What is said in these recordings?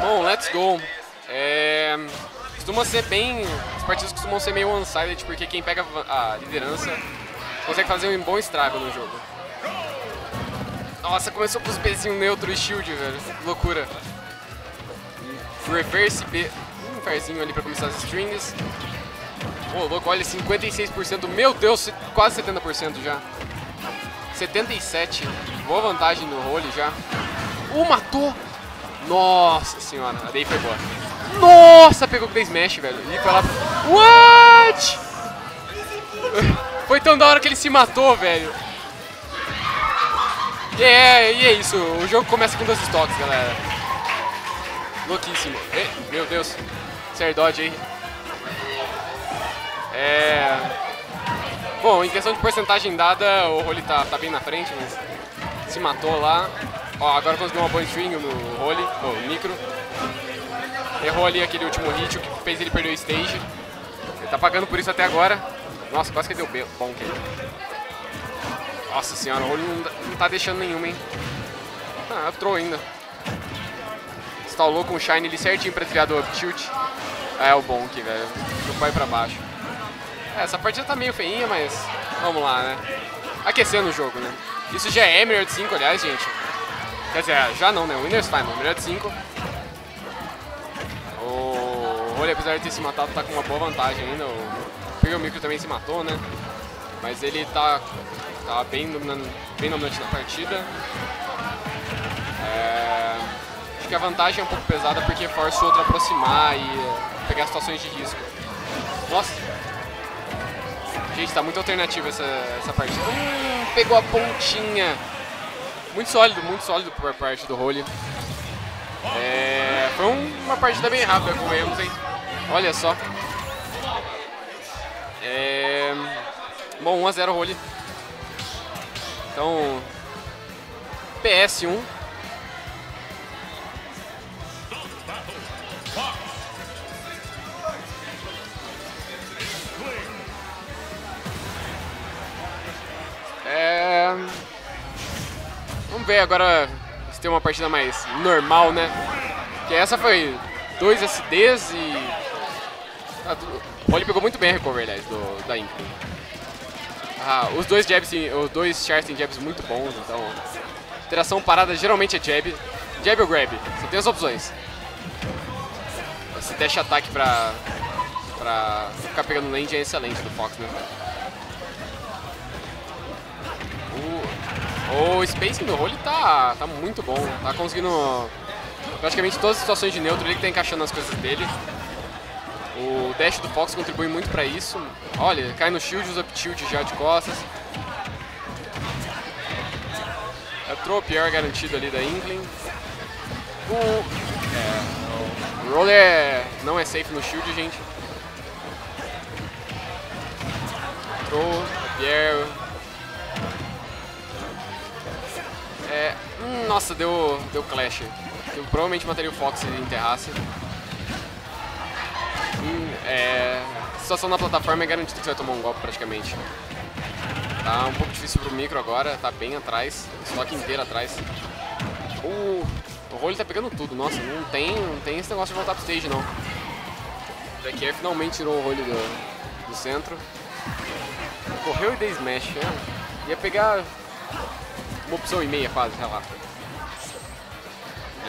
Bom, let's go. Costuma ser bem... As partidas costumam ser meio one-sided, porque quem pega a liderança consegue fazer um bom estrago no jogo. Nossa, começou com os Bzinho neutro e shield, velho. Loucura. Reverse B. Um farzinho ali pra começar as strings. Pô, louco, olha, 56%. Meu Deus, quase 70% já. 77%. Boa vantagem no Holy já. Matou! Nossa senhora, a daí foi boa. Nossa, pegou com o smash, velho. E foi lá... What? Foi tão da hora que ele se matou, velho. E é isso. O jogo começa com 12 toques, galera. Louquíssimo. E, meu Deus. Serdodge aí. Bom, em questão de porcentagem dada, o Holy tá bem na frente, mas se matou lá. Ó, agora conseguiu uma boa string no Holy, ou no Micro. Errou ali aquele último hit, o que fez ele perder o stage. Ele tá pagando por isso até agora. Nossa, quase que deu bom que ele. Nossa senhora, o Holy não tá deixando nenhuma, hein. Ah, upthrow ainda. Instalou com o Shine ali certinho pra desviar do up tilt. É o bom que, velho. O pai pra baixo. Essa partida tá meio feinha, mas vamos lá, né. Aquecendo o jogo, né. Isso já é melhor de 5, aliás, gente. Quer dizer, já não, né. Winner's Final, melhor de 5. O Holy, apesar de ter se matado, tá com uma boa vantagem ainda. O Micro também se matou, né. Mas ele tá bem dominante na partida. Acho que a vantagem é um pouco pesada porque força o outro a aproximar e pegar situações de risco. Nossa! Gente, tá muito alternativa essa partida. Pegou a pontinha! Muito sólido por parte do Holy. Foi uma partida bem rápida, convenhamos, hein? Olha só. Bom, 1-0 Holy. Então, PS1. Vamos ver agora se tem uma partida mais normal, né? Que essa foi 2 SDs e... O Holy pegou muito bem a recover, aliás, da Inkling. Os dois jabs, os dois chars têm jabs muito bons, então interação parada geralmente é jab ou grab, você tem as opções. Esse dash ataque pra ficar pegando land é excelente do Fox, né? O spacing do Holy tá muito bom, tá conseguindo praticamente todas as situações de neutro, ele que tá encaixando as coisas dele. O dash do Fox contribui muito pra isso. Olha, cai no shield, usa up tilt já de costas. Entrou o Pierre garantido ali da Inkling. O roller não é safe no shield, gente. Entrou o Pierre. Nossa, deu clash. Eu provavelmente mataria o Fox se ele enterrasse. A situação na plataforma é garantida que você vai tomar um golpe praticamente. Tá um pouco difícil pro Micro agora, tá bem atrás, o estoque inteiro atrás. O Holy tá pegando tudo, nossa, não tem esse negócio de voltar pro stage não. O Back Air finalmente tirou o Holy do centro. Correu e deu smash, né? Ia pegar uma opção e meia quase, sei lá.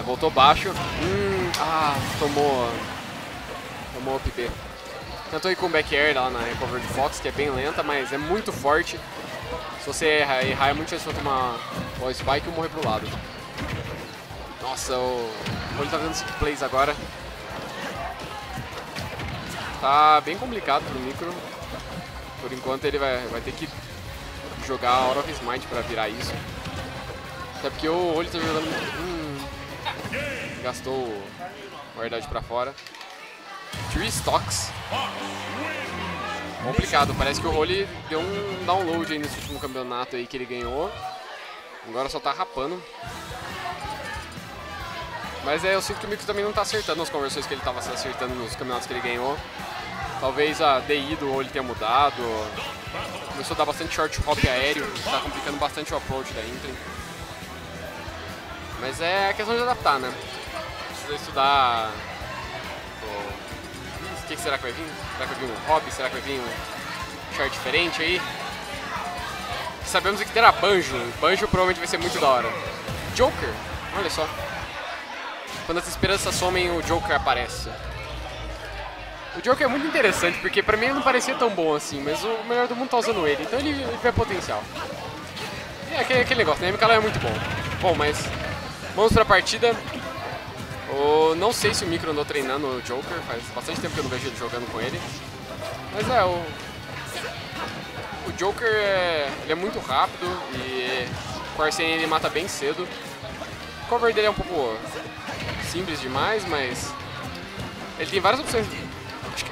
Voltou baixo, tomou OPP. Tentou ir com o back air lá na recover do Fox, que é bem lenta, mas é muito forte. Se você errar é muito difícil você tomar o spike ou morrer pro lado. Nossa, o Holy tá dando sick plays agora. Tá bem complicado pro Micro. Por enquanto ele vai ter que jogar a Aura of Smite pra virar isso. Até porque o Holy tá jogando muito... Gastou a verdade pra fora. 3 stocks. Complicado, parece que o Holy deu um download aí nesse último campeonato aí que ele ganhou. Agora só tá rapando. Mas eu sinto que o Micro também não tá acertando as conversões que ele tava acertando nos campeonatos que ele ganhou. Talvez a DI do Holy tenha mudado. Começou a dar bastante short hop aéreo, tá complicando bastante o approach da Inkling. Mas é questão de adaptar, né? precisa estudar. O que será que vai vir? Será que vai vir um hobby? Será que vai vir um char diferente aí? Sabemos que terá Banjo. Banjo provavelmente vai ser muito da hora. Joker? Olha só. Quando as esperanças somem, o Joker aparece. O Joker é muito interessante, porque pra mim ele não parecia tão bom assim, mas o melhor do mundo tá usando ele, então ele vê potencial. É aquele negócio, né? O Kalos é muito bom. Bom, mas vamos pra partida. Oh, não sei se o Micro andou treinando o Joker, faz bastante tempo que eu não vejo ele jogando com ele. Mas é, o Joker ele é muito rápido e com o Arsene ele mata bem cedo. O cover dele é um pouco simples demais, mas ele tem várias opções.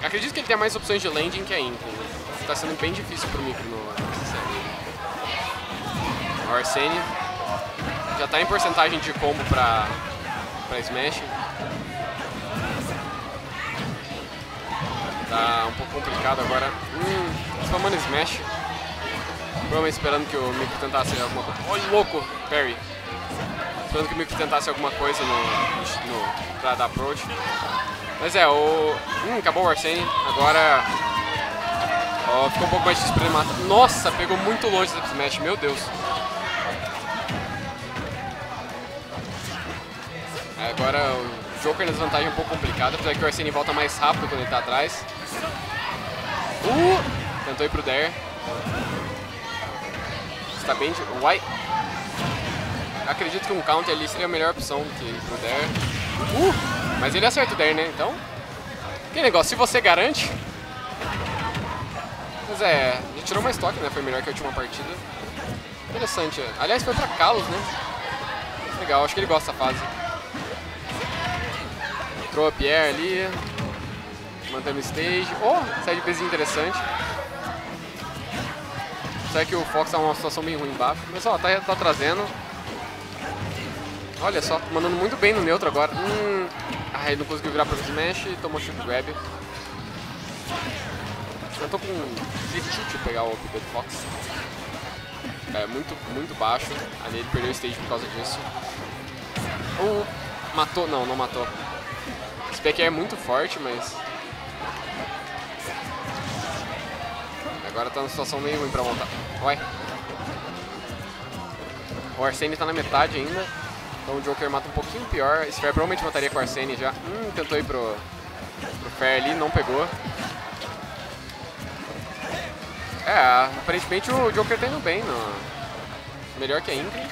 Acredito que ele tem mais opções de landing que a Inkling. Está sendo bem difícil pro Micro nessa série. O Arsene já está em porcentagem de combo pra Smash. Tá um pouco complicado agora. Spamando Smash. Provavelmente esperando que o Micro tentasse alguma coisa. Olha o louco! Parry. Esperando que o Micro tentasse alguma coisa pra dar approach. Mas é, acabou o Arsene, agora ficou um pouco mais despremado. Nossa, pegou muito longe da Smash, meu Deus. Agora o Joker na desvantagem é um pouco complicado, apesar que o Arsene volta mais rápido quando ele tá atrás. Tentou ir pro Dare. Está bem de... Uai! Acredito que um counter ali seria a melhor opção que ir pro Dare. Mas ele acerta o Dare, né? Então, que negócio, se você garante. Mas é, ele tirou mais toque, né? Foi melhor que a última partida. Interessante. Aliás, foi pra Kalos, né? Legal, acho que ele gosta dessa fase. Entrou a Pierre ali, mantendo o stage. Sai de pezinho interessante. Será que o Fox tá numa situação bem ruim embaixo? Mas ó, tá trazendo. Olha só, mandando muito bem no neutro agora. Ele não conseguiu virar para o Smash e tomou chute grab. Eu tô com um chute pegar o PB do Fox. É muito, muito baixo. Ali ele perdeu o stage por causa disso. Matou? Não, não matou. Esse PK é muito forte, mas... Agora tá numa situação meio ruim pra montar. Ué. O Arsene tá na metade ainda. Então o Joker mata um pouquinho pior. Esse Fair provavelmente mataria com o Arsene já. Tentou ir pro Fair ali, não pegou. Aparentemente o Joker tá indo bem. Melhor que a Inkling.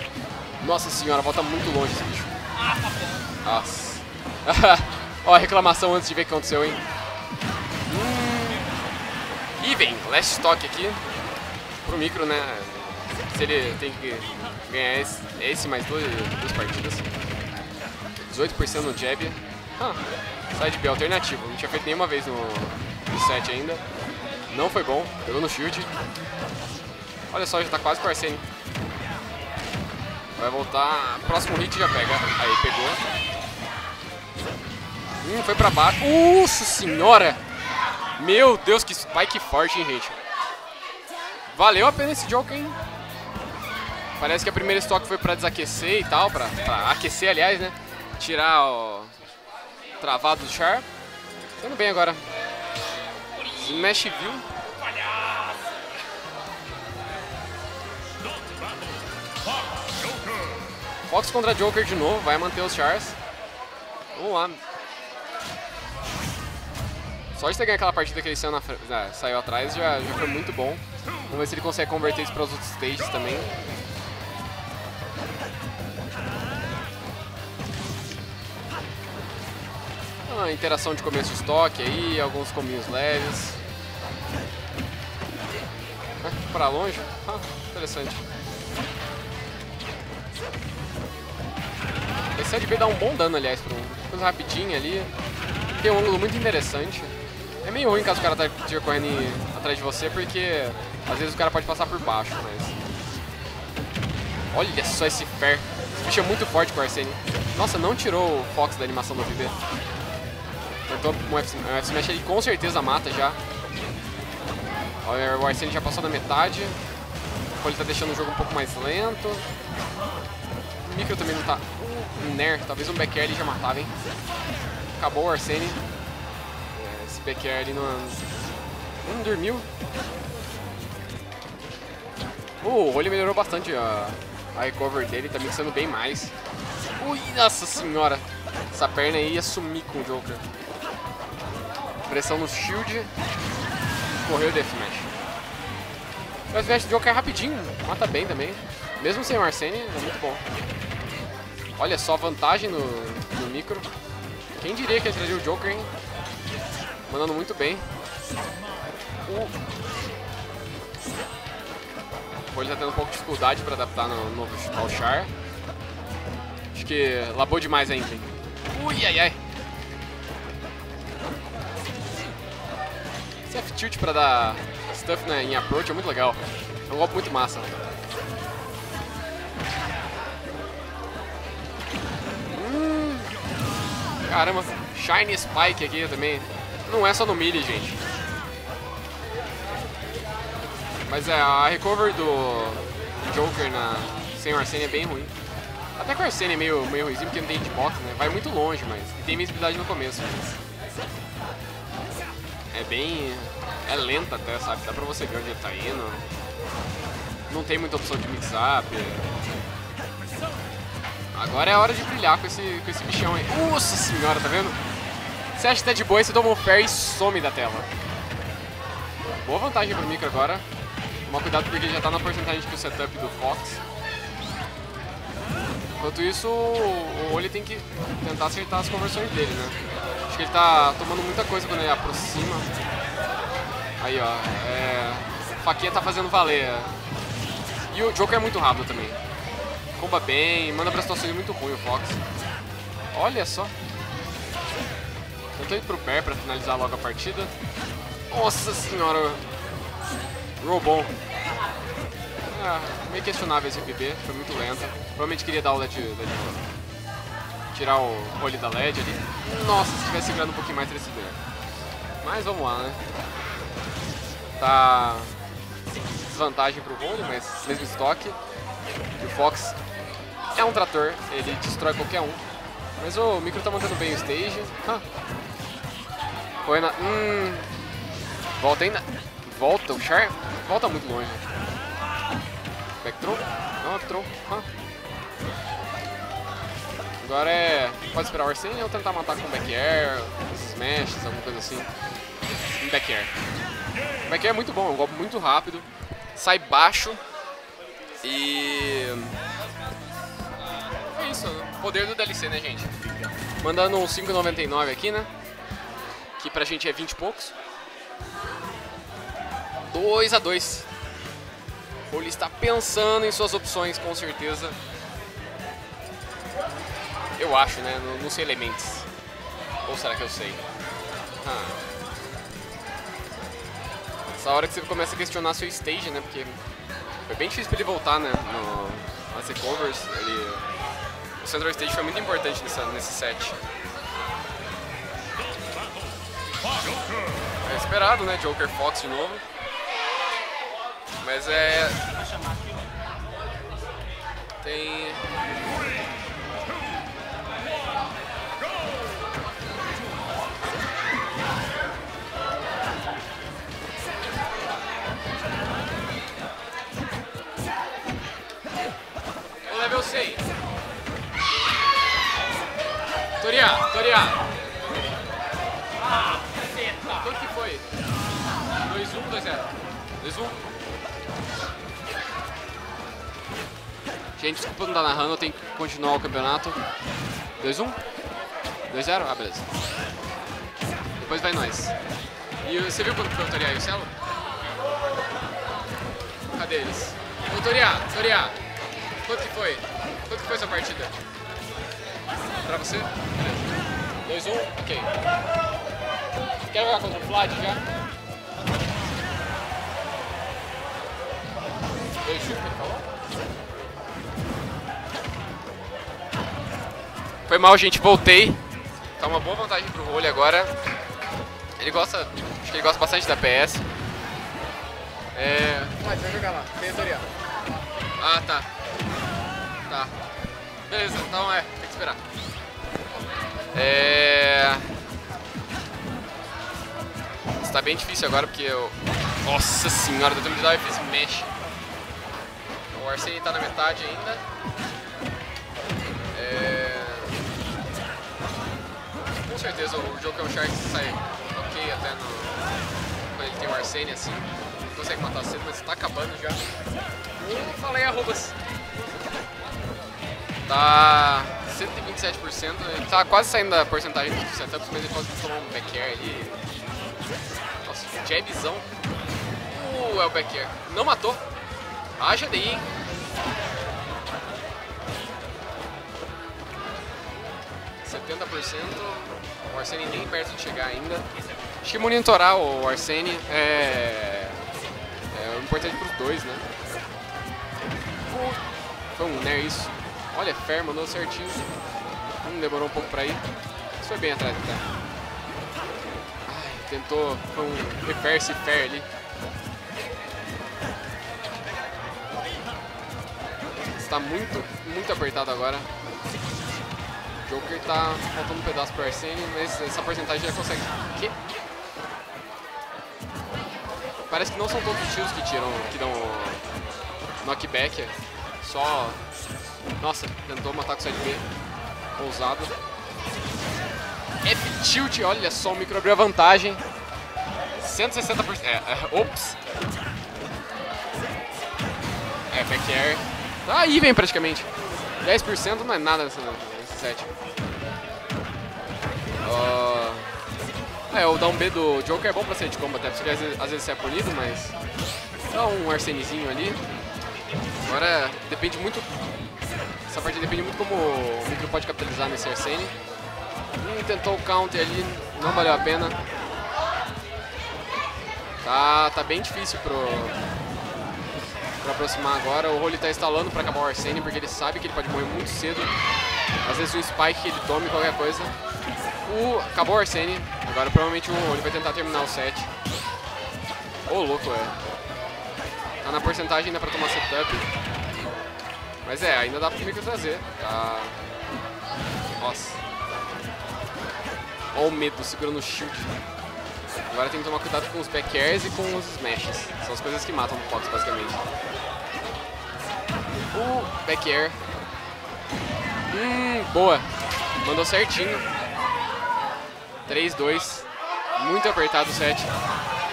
Nossa senhora, volta muito longe esse bicho. Nossa. Ó, a reclamação antes de ver o que aconteceu, hein. E vem, last stock aqui. Pro Micro, né. Se ele tem que ganhar esse mais duas partidas. 18% no jab. Side B alternativo. Não tinha feito nenhuma vez no set ainda. Não foi bom. Pegou no shield. Olha só, já tá quase com o Arsene. Vai voltar. Próximo hit já pega. Aí, pegou. Foi pra baixo. Nossa senhora! Meu Deus, que spike forte, hein, gente. Valeu a pena esse Joker, hein? Parece que a primeira estoque foi pra desaquecer e tal, pra aquecer, aliás, né? Tirar o travado do char. Tudo bem agora. Smash view. Fox contra Joker de novo, vai manter os chars. Vamos lá. Só de ter ganho aquela partida que ele saiu atrás já foi muito bom. Vamos ver se ele consegue converter isso para os outros stages também. Interação de começo de estoque aí, alguns combinhos leves. Para longe? Interessante. Esse ADB dá um bom dano, aliás, para uma coisa rapidinha ali. Tem um ângulo muito interessante. É meio ruim caso o cara esteja correndo atrás de você, porque às vezes o cara pode passar por baixo, mas... Olha só esse Fair. Esse bicho é muito forte com o Arsene. Nossa, não tirou o Fox da animação do VB. Tentou um F-Smash, ele com certeza mata já. Olha, o Arsene já passou da metade. Ele tá deixando o jogo um pouco mais lento. O Micro também não tá... um Nair, talvez um back air ele já matava, hein? Acabou o Arsene. Esse back air ali não dormiu. O Holy melhorou bastante a recover dele, tá mixando bem mais. Ui, nossa senhora! Essa perna aí ia sumir com o Joker. Pressão no shield. Correu o Deathmatch. O Deathmatch do Joker é rapidinho, mata bem também. Mesmo sem o Arsene, é muito bom. Olha só a vantagem no micro. Quem diria que ele trazia o Joker, hein? Mandando muito bem. O Holy tá tendo um pouco de dificuldade para adaptar no novo Char. Acho que labou demais a Inkling. Ui, ai, ai. Esse F-tilt para dar stuff em approach é muito legal. É um golpe muito massa. Caramba, Shine Spike aqui também. Não é só no melee, gente. Mas a recover do Joker sem o Arsene é bem ruim. Até que o Arsene é meio ruimzinho porque não tem hitbox, né? Vai muito longe, mas e tem visibilidade no começo. Mas é bem... é lenta até, sabe? Dá pra você ver onde ele tá indo. Não tem muita opção de mix-up. Agora é a hora de brilhar com esse bichão aí. Nossa senhora, tá vendo? Você acha que tá de boa, você toma um fair e some da tela. Boa vantagem pro micro agora. Toma cuidado porque ele já tá na porcentagem que o setup do Fox. Enquanto isso, o Holy tem que tentar acertar as conversões dele, né? Acho que ele tá tomando muita coisa quando ele aproxima. Aí, ó. A faquinha tá fazendo valer. E o Joker é muito rápido também. Comba bem, manda pra situações muito ruins o Fox. Olha só. Tentou ir pro Pierre pra finalizar logo a partida. Nossa senhora. Roll bom. Meio questionável esse BB, foi muito lento. Provavelmente queria dar o LED. Tirar o olho da LED ali. Nossa, se tivesse segurando um pouquinho mais teria sido melhor. Mas vamos lá, né? Tá... desvantagem pro Holy, mas mesmo estoque. E o Fox é um trator, ele destrói qualquer um. Mas o Micro tá mantendo bem o stage. Foi na... Volta ainda. Volta o Char. Volta muito longe. Backthrow. Não, upthrow. Agora é... pode esperar o Arsene ou tentar matar com back air, smashes, alguma coisa assim. Back air. Back air é muito bom, é um golpe muito rápido. Sai baixo. E... é isso, o poder do DLC, né, gente? Mandando um 5,99 aqui, né? Que pra gente é 20 e poucos. 2-2. O Holy está pensando em suas opções, com certeza. Eu acho, né? Não sei elementos. Ou será que eu sei? Essa hora que você começa a questionar seu stage, né? Porque... foi bem difícil pra ele voltar, né, nas recovers, o Central Stage foi muito importante nesse set. É esperado, né, Joker Fox de novo. Mas é... tem... Ah, caceta! Quanto que foi? 2-1, 2-0. 2-1. Gente, desculpa não estar narrando, eu tenho que continuar o campeonato. 2-1? 2-0? Ah, beleza. Depois vai nós. E você viu quanto foi o Toriá e o Celo? Cadê eles? Ô, Toriá! Quanto que foi? Quanto que foi essa partida? Pra você? Beleza. 2-1, ok. Quer jogar contra o Vlad já? 2 chutes, falou? Foi mal, gente, voltei. Tá uma boa vantagem pro Holy agora. Ele gosta, acho que ele gosta bastante da PS. Vlad, vai jogar lá, tem tutorial. Tá. Beleza, então esperar. Tá bem difícil agora porque eu... Nossa senhora, deu tempo de dar o efeito mexe. O Arsene tá na metade ainda. Com certeza o Joker é um Shark que sai ok até no... quando ele tem o Arsene assim. Não consegue matar cedo, mas tá acabando já. Não falei arrobas. Tá 127%, ele tá quase saindo da porcentagem dos setups, mas ele pode tomar um back air ali. Nossa, jabzão. É o back air. Não matou. Haja daí, hein? O Arsene nem perto de chegar ainda. Acho que monitorar o Arsene é importante pros dois, né? Foi um Nair isso. Olha, Fer mandou certinho. Demorou um pouco pra ir. Isso foi bem atrás até. Ai, tentou. Foi um reverse Fer ali. Está muito apertado agora. Joker tá faltando um pedaço pro Arsene, mas essa porcentagem já consegue. Que? Parece que não são todos os tiros que tiram, que dão knockback. Só. Nossa, tentou matar com o side B. Ousado. F-tilt, olha só, o micro abriu a vantagem. 160%. Ops! Back air. Tá aí, vem praticamente. 10% não é nada nessa. O down B do Joker é bom pra sair de combo até, porque às vezes é punido, mas dá um Arsenezinho ali. Agora depende muito, essa parte depende muito como o Micro pode capitalizar nesse Arsene. Tentou o counter ali, não valeu a pena. Tá bem difícil pra aproximar agora. O Holy tá instalando pra acabar o Arsene, porque ele sabe que ele pode morrer muito cedo. Às vezes um spike que ele tome, qualquer coisa. Acabou o Arsene. Agora provavelmente ele vai tentar terminar o set. Louco, é. Tá na porcentagem ainda pra tomar setup. Mas ainda dá pro Micro trazer. Tá. Nossa. Ó o medo, segurando o shield. Agora tem que tomar cuidado com os back airs e com os smashes. São as coisas que matam o Fox, basicamente. O back air. Boa. Mandou certinho. 3-2. Muito apertado o set.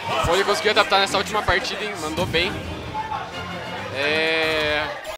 O Foley conseguiu adaptar nessa última partida, hein? Mandou bem.